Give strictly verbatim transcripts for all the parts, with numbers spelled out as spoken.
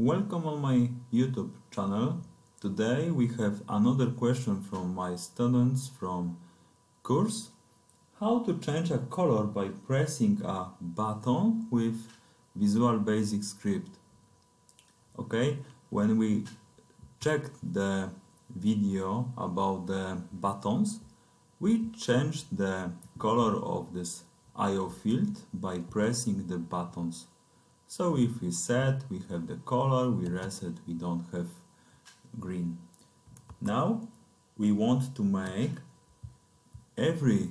Welcome on my YouTube channel. Today we have another question from my students from course how to change a color by pressing a button with Visual Basic Script. Okay, when we checked the video about the buttons, we changed the color of this I O field by pressing the buttons. So if we set, we have the color, we reset, we don't have green. Now we want to make every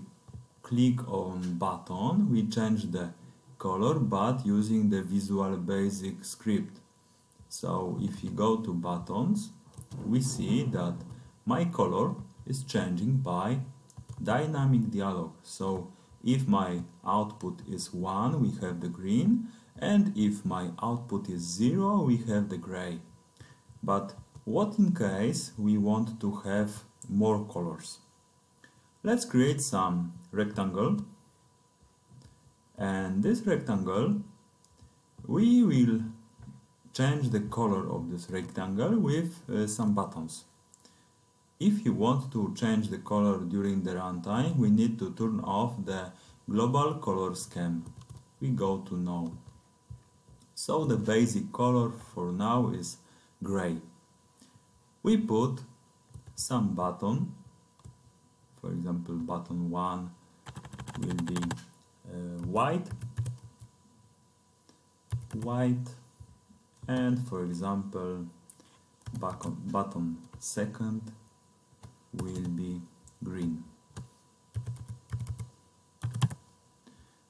click on button, we change the color, but using the Visual Basic Script. So if you go to buttons, we see that my color is changing by dynamic dialog. So if my output is one, we have the green. And if my output is zero, we have the gray. But what in case we want to have more colors? Let's create some rectangle. And this rectangle, we will change the color of this rectangle with uh, some buttons. If you want to change the color during the runtime, we need to turn off the global color scheme. We go to no. So the basic color for now is gray. We put some button, for example button one will be uh, white, white, and for example button, button second will be green.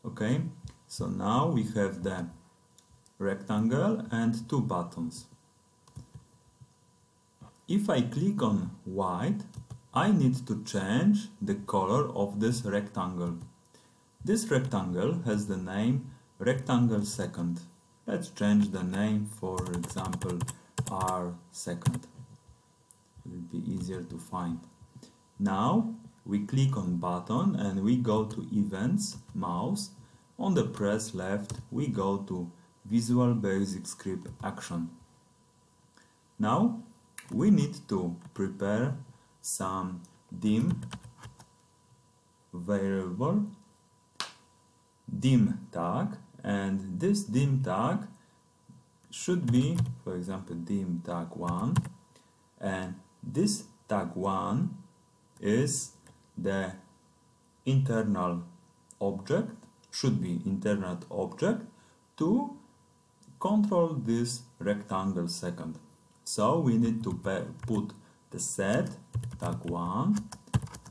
Okay, so now we have the rectangle and two buttons. If I click on white, I need to change the color of this rectangle. This rectangle has the name rectangle second. Let's change the name, for example R second. It will be easier to find. Now we click on button and we go to events, mouse. On the press left we go to Visual Basic Script action. Now we need to prepare some dim variable, dim tag, and this dim tag should be, for example, dim tag one, and this tag one is the internal object, should be internal object to control this rectangle second. So we need to put the set tag one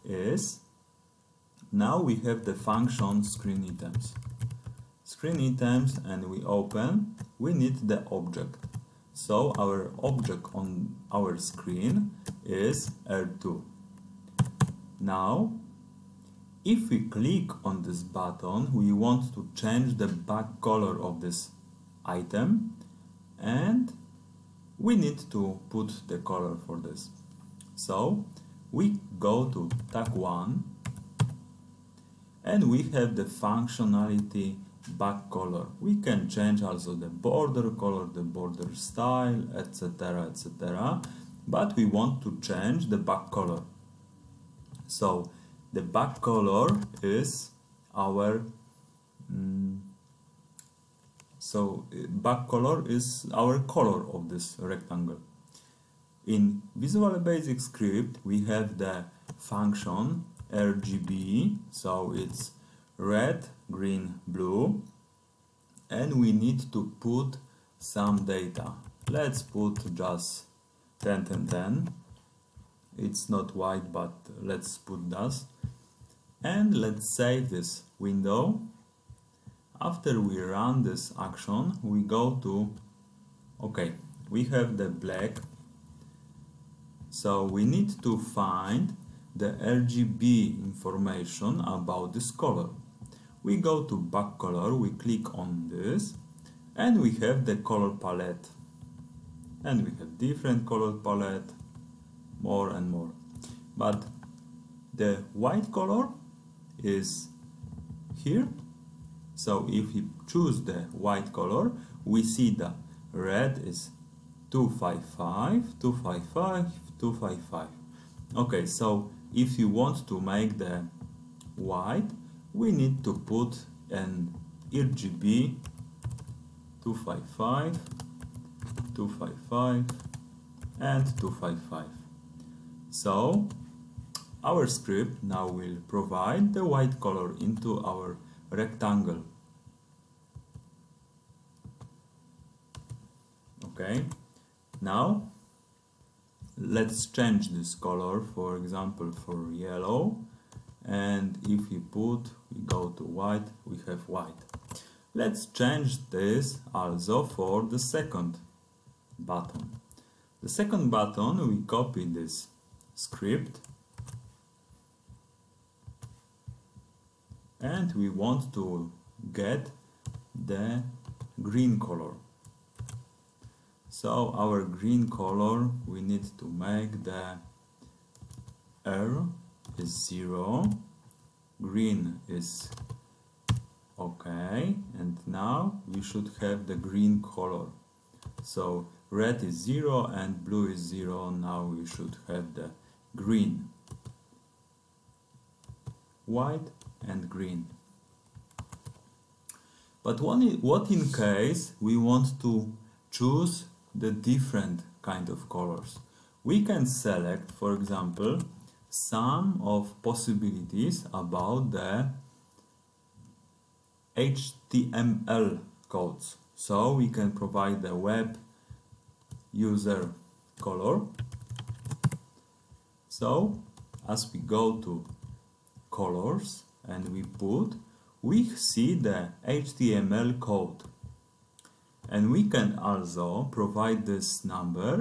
is. Now we have the function screen items, screen items, and we open. We need the object. So our object on our screen is R two. Now, if we click on this button, we want to change the back color of this item, and we need to put the color for this. So we go to tag one and we have the functionality back color. We can change also the border color, the border style, etc, etc, but we want to change the back color. So the back color is our mm, So back color is our color of this rectangle. In Visual Basic Script we have the function R G B, so it's red, green, blue, and we need to put some data. Let's put just ten, ten, ten. It's not white, but let's put that. And let's save this window. After we run this action, we go to okay, we have the black. So we need to find the R G B information about this color. We go to back color, we click on this, and we have the color palette. And we have different color palette, more and more. But the white color is here. So if we choose the white color, we see that red is two fifty-five, two fifty-five, two fifty-five. Okay, so if you want to make the white, we need to put an R G B two fifty-five, two fifty-five and two fifty-five. So our script now will provide the white color into our rectangle. Okay, now let's change this color, for example for yellow, and if we put, we go to white, we have white. Let's change this also for the second button. The second button, we copy this script and we want to get the green color. So our green color, we need to make the R is zero, green is okay, and now we should have the green color. So red is zero and blue is zero. Now we should have the green, white and green. But what in case we want to choose the different kind of colors? We can select, for example, some of possibilities about the H T M L codes. So we can provide the web user color. So as we go to colors and we put, we see the H T M L code, and we can also provide this number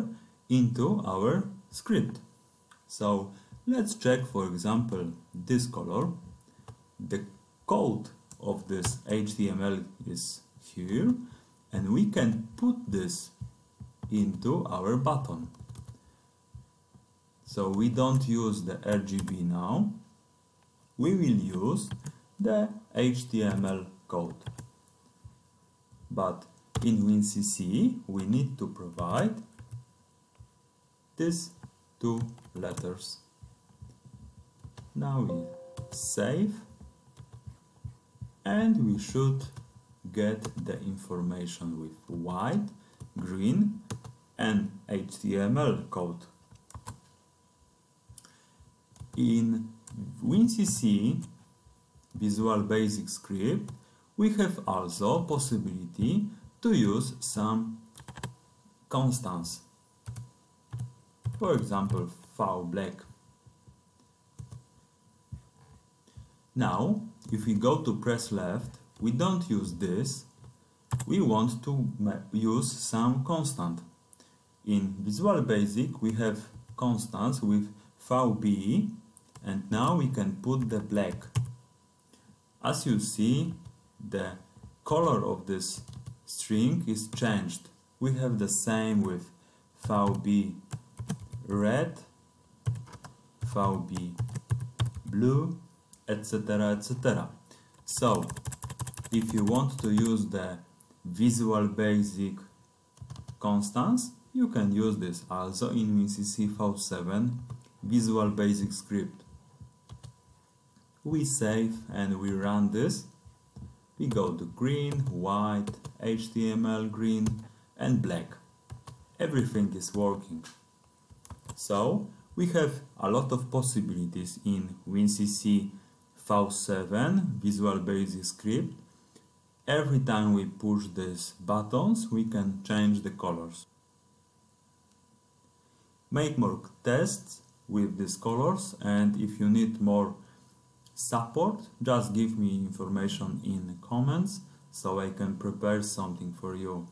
into our script. So let's check, for example, this color. The code of this H T M L is here, and we can put this into our button. So we don't use the R G B now, we will use the H T M L code. But in WinCC we need to provide these two letters. Now we save and we should get the information with white, green and H T M L code. In WinCC Visual Basic Script we have also possibility to use some constants, for example vBlack. Now if we go to press left, we don't use this, we want to use some constant. In Visual Basic we have constants with vB, and now we can put the black. As you see, the color of this string is changed. We have the same with vB red, vB blue, etc, et cetera. So if you want to use the Visual Basic constants, you can use this also in WinCC V seven Visual Basic Script. We save and we run this. We go to green, white, H T M L green and black. Everything is working. So we have a lot of possibilities in WinCC V seven Visual Basic Script. Every time we push these buttons, we can change the colors. Make more tests with these colors, and if you need more support, just give me information in the comments so I can prepare something for you.